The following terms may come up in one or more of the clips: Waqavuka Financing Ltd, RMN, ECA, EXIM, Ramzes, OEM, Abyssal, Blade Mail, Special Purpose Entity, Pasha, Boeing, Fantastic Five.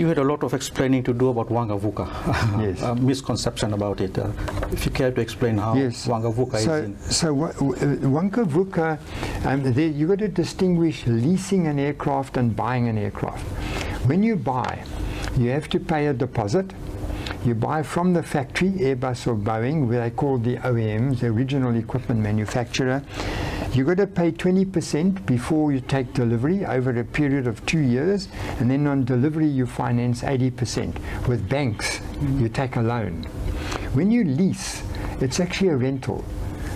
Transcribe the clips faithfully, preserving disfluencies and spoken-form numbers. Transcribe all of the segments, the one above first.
You had a lot of explaining to do about Waqavuka. Yes. A misconception about it. Uh, if you care to explain how yes. Waqavuka so, is. In. So Waqavuka, um, you got to distinguish leasing an aircraft and buying an aircraft. When you buy, you have to pay a deposit. You buy from the factory, Airbus or Boeing, where they call the O E Ms, the original equipment manufacturer. You've got to pay twenty percent before you take delivery over a period of two years, and then on delivery you finance eighty percent. With banks, you take a loan. When you lease, it's actually a rental.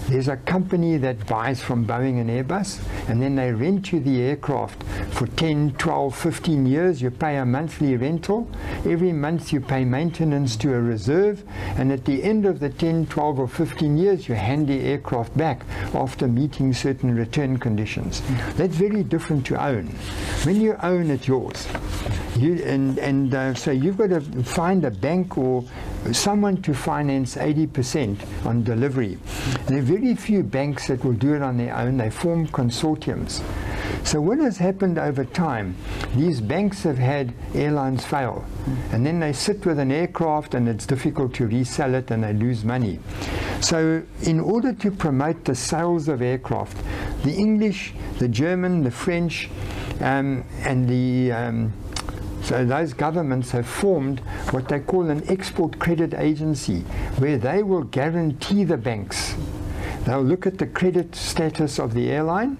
There's a company that buys from Boeing and Airbus, and then they rent you the aircraft for ten, twelve, fifteen years. You pay a monthly rental. Every month you pay maintenance to a reserve, and at the end of the ten, twelve or fifteen years you hand the aircraft back after meeting certain return conditions. That's very different to own. When you own, it's yours. You, and and uh, so you've got to find a bank or someone to finance eighty percent on delivery. There are very few banks that will do it on their own. They form consortiums. So what has happened over time, these banks have had airlines fail, and then they sit with an aircraft and it's difficult to resell it and they lose money. So in order to promote the sales of aircraft, the English, the German, the French um, and the um, so those governments have formed what they call an export credit agency, where they will guarantee the banks. They'll look at the credit status of the airline.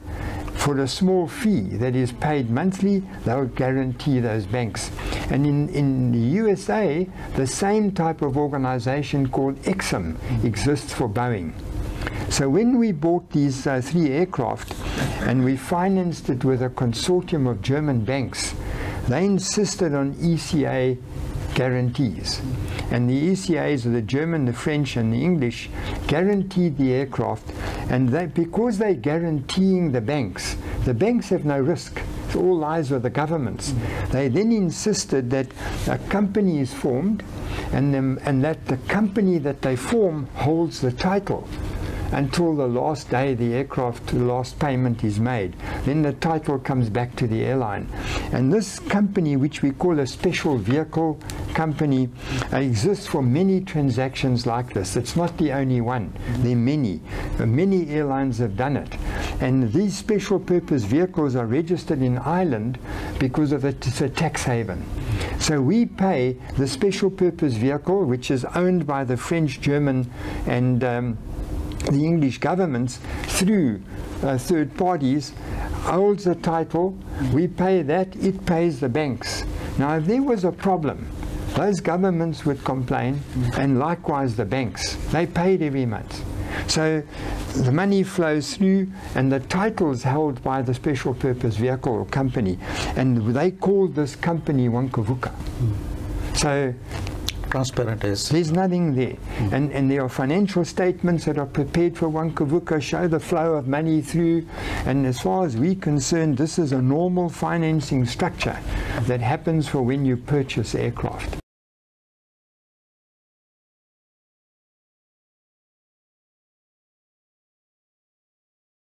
For a small fee that is paid monthly, they'll guarantee those banks. And in, in the U S A, the same type of organization called EXIM exists for Boeing. So when we bought these uh, three aircraft and we financed it with a consortium of German banks, they insisted on E C A guarantees. And the E C As, the German, the French and the English, guaranteed the aircraft, and they, because they're guaranteeing the banks, the banks have no risk. It all lies with the governments. Mm-hmm. They then insisted that a company is formed, and, them, and that the company that they form holds the title until the last day the aircraft, the last payment is made. Then the title comes back to the airline. And this company, which we call a special vehicle company, exists for many transactions like this. It's not the only one. There are many. Many airlines have done it. And these special purpose vehicles are registered in Ireland because of it, it's a tax haven. So we pay the special purpose vehicle, which is owned by the French, German and um, the English governments through uh, third parties, holds the title, we pay that, it pays the banks. Now if there was a problem, those governments would complain, and likewise the banks. They paid every month. So the money flows through, and the title is held by the special purpose vehicle or company, and they called this company Waqavuka. So transparent is. There's nothing there. Mm. And, and there are financial statements that are prepared for Waqavuka, show the flow of money through, and as far as we're concerned, this is a normal financing structure that happens for when you purchase aircraft.